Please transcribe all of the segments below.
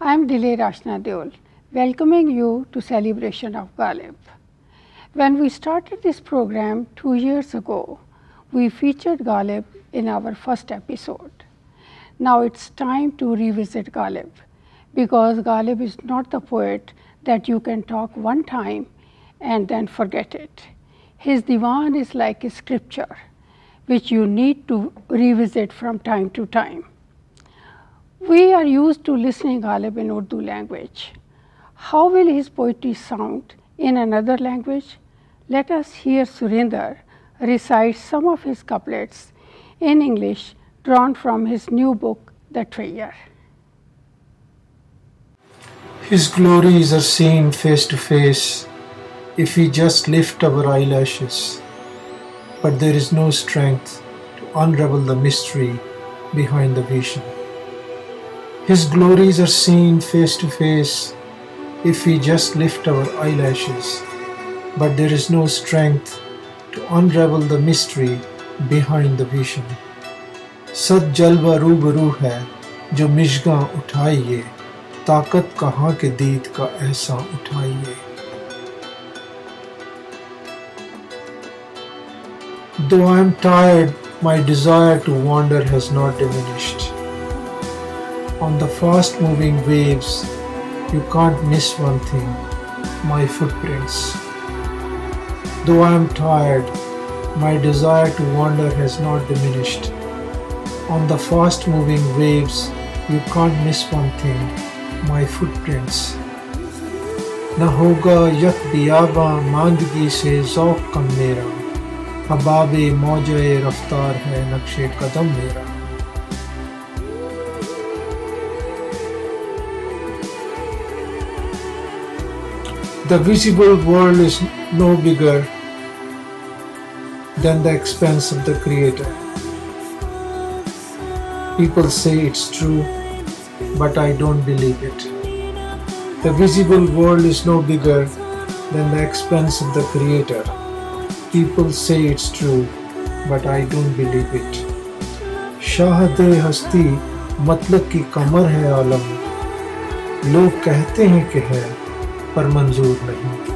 I am Dilera Ashna Deol, welcoming you to celebration of Ghalib. When we started this program 2 years ago, we featured Ghalib in our first episode. Now it's time to revisit Ghalib, because Ghalib is not the poet that you can talk one time and then forget it. His diwan is like a scripture, which you need to revisit from time to time. We are used to listening Ghalib in Urdu language. How will his poetry sound in another language? Let us hear Surinder recite some of his couplets in English drawn from his new book, The Treasure. His glories are seen face to face if we just lift our eyelashes, but there is no strength to unravel the mystery behind the vision. His glories are seen face to face if we just lift our eyelashes, but there is no strength to unravel the mystery behind the vision. Sad jalwa roobaroo hai jo mishgan uthaiye, taqat kahan ke deed ka ehsan uthaiye. Though I am tired, my desire to wander has not diminished. On the fast-moving waves, you can't miss one thing, my footprints. Though I am tired, my desire to wander has not diminished. On the fast-moving waves, you can't miss one thing, my footprints. Na hoga yak biyaba mandgi se zauq kam mera, hababe maujae raftar hai naqshe kadam mera. The visible world is no bigger than the expanse of the Creator. People say it's true, but I don't believe it. The visible world is no bigger than the expanse of the Creator. People say it's true, but I don't believe it. Shahade hasti matlab ki kamar hai alam, log kehte hain ki hai, पर मंजूर नहीं।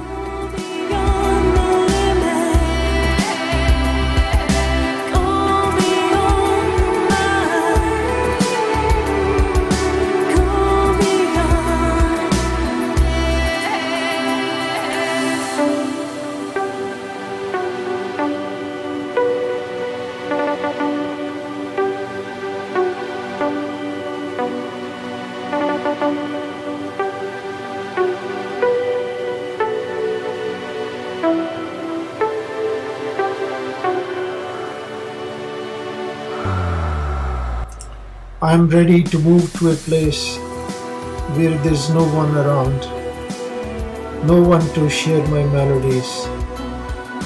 I am ready to move to a place where there is no one around, no one to share my melodies,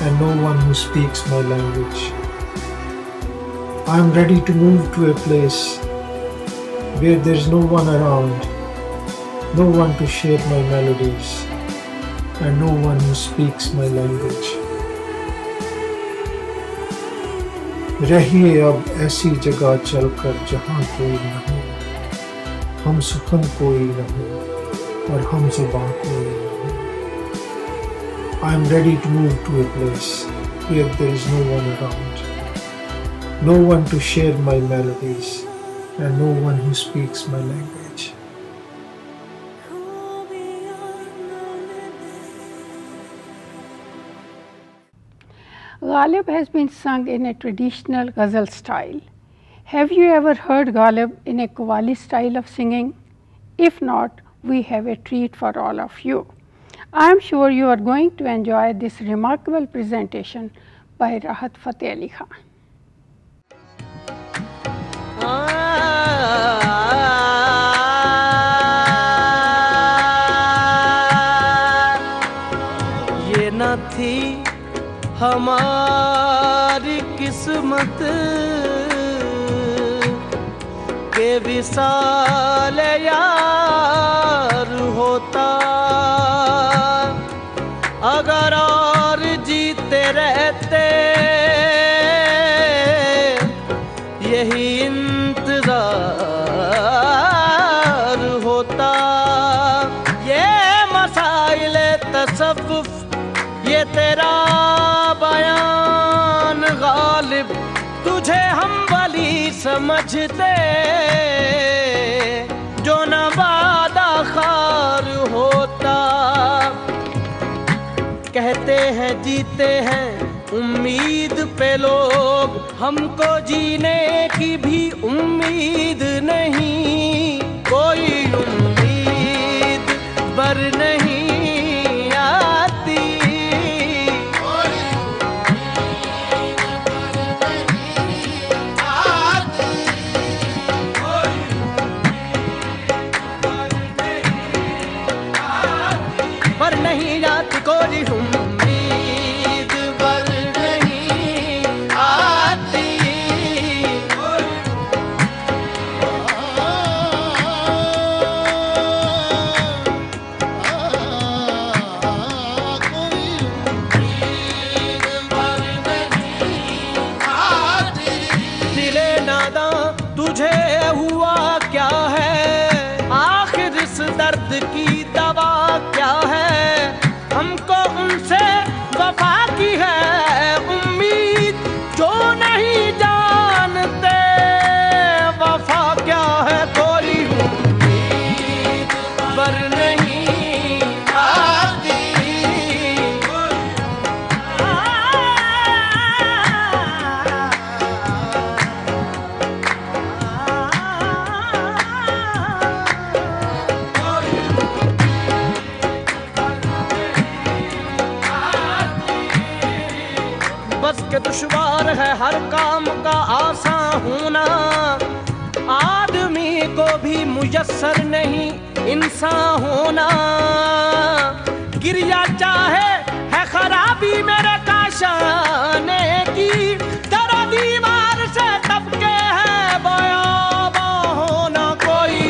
and no one who speaks my language. I am ready to move to a place where there is no one around, no one to share my melodies, and no one who speaks my language. रहिए अब ऐसी जगह चलकर जहाँ कोई न हो, हम सुखन कोई न हो और हम जुबान कोई न हो. I am ready to move to a place where there is no one around, no one to share my melodies, and no one who speaks my language. Ghalib has been sung in a traditional ghazal style. Have you ever heard Ghalib in a qawwali style of singing? If not, we have a treat for all of you. I am sure you are going to enjoy this remarkable presentation by Rahat Fateh Ali Khan. Ye na thi हमारी किस्मत के विसाल यार होता, अगर और जीते रहते यही इंतजार होता. ये मसाइल तसव्वुफ ये तेरा बयान गालिब, तुझे हम वली समझते जो न वादा खार होता। कहते हैं जीते हैं उम्मीद पे लोग, हमको जीने की भी उम्मीद नहीं, कोई उम्मीद बर नहीं आती। बर नहीं आती कोई दुश्वार है हर काम का आसान होना, आदमी को भी मुयस्सर नहीं इंसान होना। गिरिया चाहे है खराबी मेरे काशाने की तरह, दीवार से तबके है बयाबा होना, कोई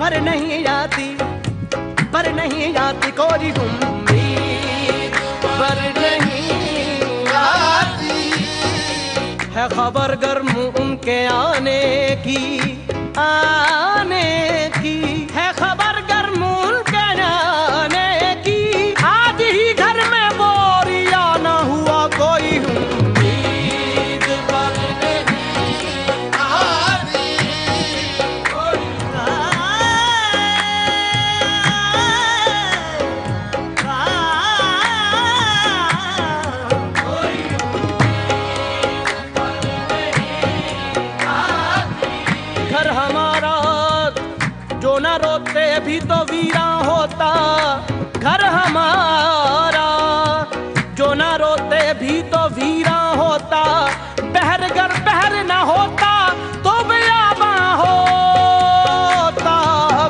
पर नहीं आती कोई उम्मीद, पर नहीं आती है खबर गर्म उनके आने की, आने की है खबर गर्म उनके आने की। आज ही घर में बोरिया ना हुआ कोई उम्मीद, पर भी तो वीरा होता घर हमारा, जो ना रोते भी तो वीरा होता। बहर घर बहर ना होता तो बेआबा होता,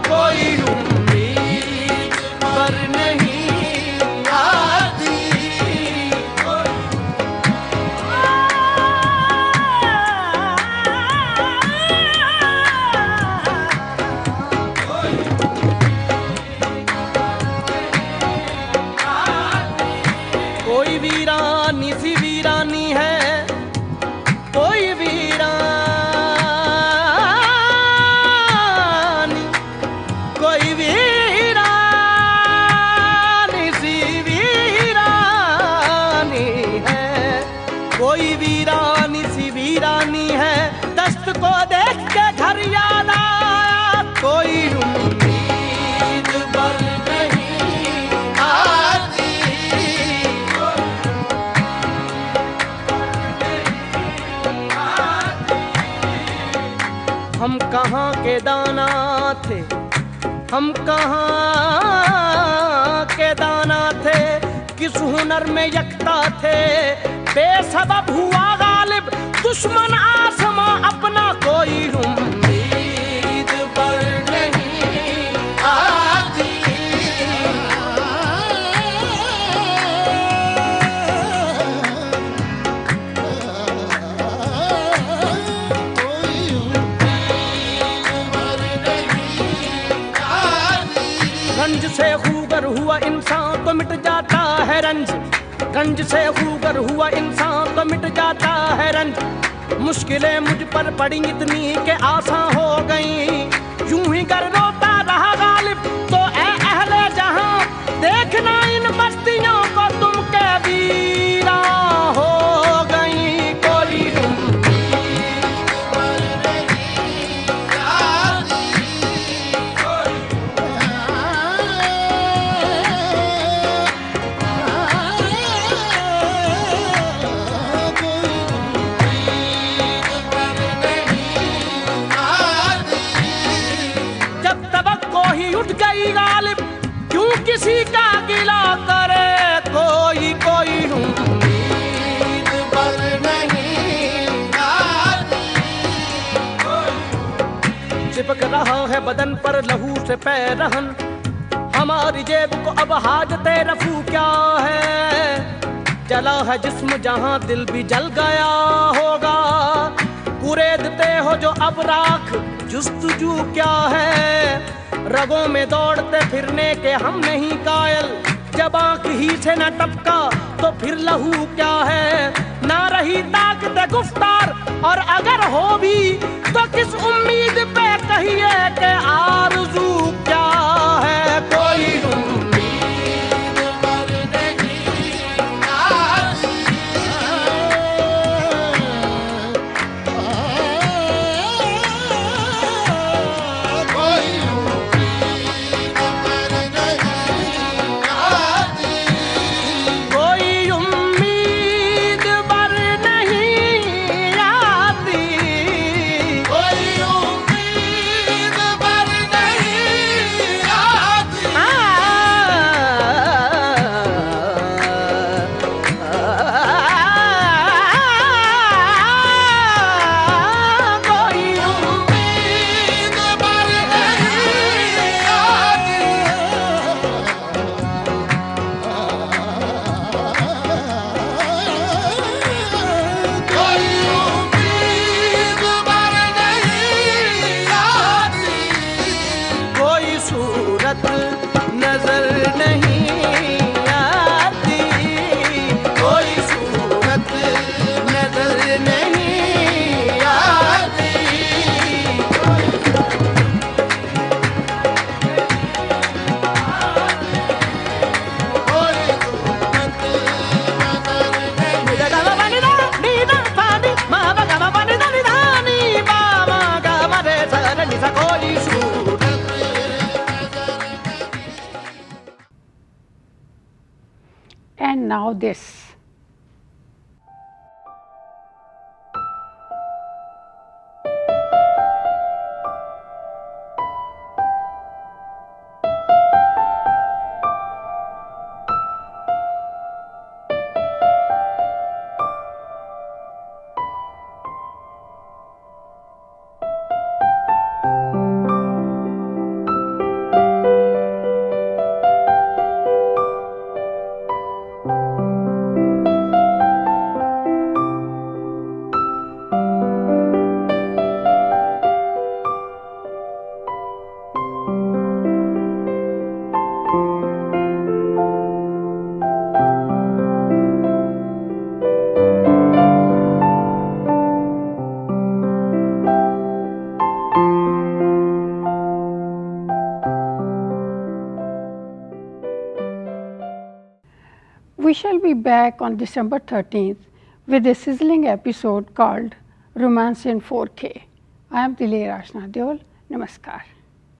कोई उम्मीद पर नहीं आती। हम कहाँ के दाना थे, हम कहाँ के दाना थे, किस हुनर में यकता थे। बेसबब हुआ गालिब दुश्मन आसमां अपना, कोई उम्मीद पर नहीं आती। खूगर हुआ इंसान तो मिट जाता है रंज, रंज से खूगर हुआ इंसान तो मिट जाता है रंज। मुश्किलें मुझ पर पड़ी इतनी के आसान हो गई, यूं ही कर रोता रहा गालिब तो ऐ अहले जहां, देखना इन बस्तियों को तुम के वीरा हो गई। किसी का गिला करे कोई कोई उम्मीद पर नहीं, चिपक रहा है बदन पर लहू से पैरहन, हमारी जेब को अब हाजते रफू क्या है। जला है जिस्म जहां दिल भी जल गया होगा, कुरेदते हो जो अब राख जुस्तजू क्या है। रगों में दौड़ते फिरने के हम नहीं कायल, जब आंख ही से न टपका तो फिर लहू क्या है। ना रही ताकत गुफ्तार और अगर हो भी तो किस उम्मीद पे कहिए के आरज़ू क्या है। कोई now this be back on December 13th with a sizzling episode called Romance in 4K. I am Dilera Ashna Deol. Namaskar.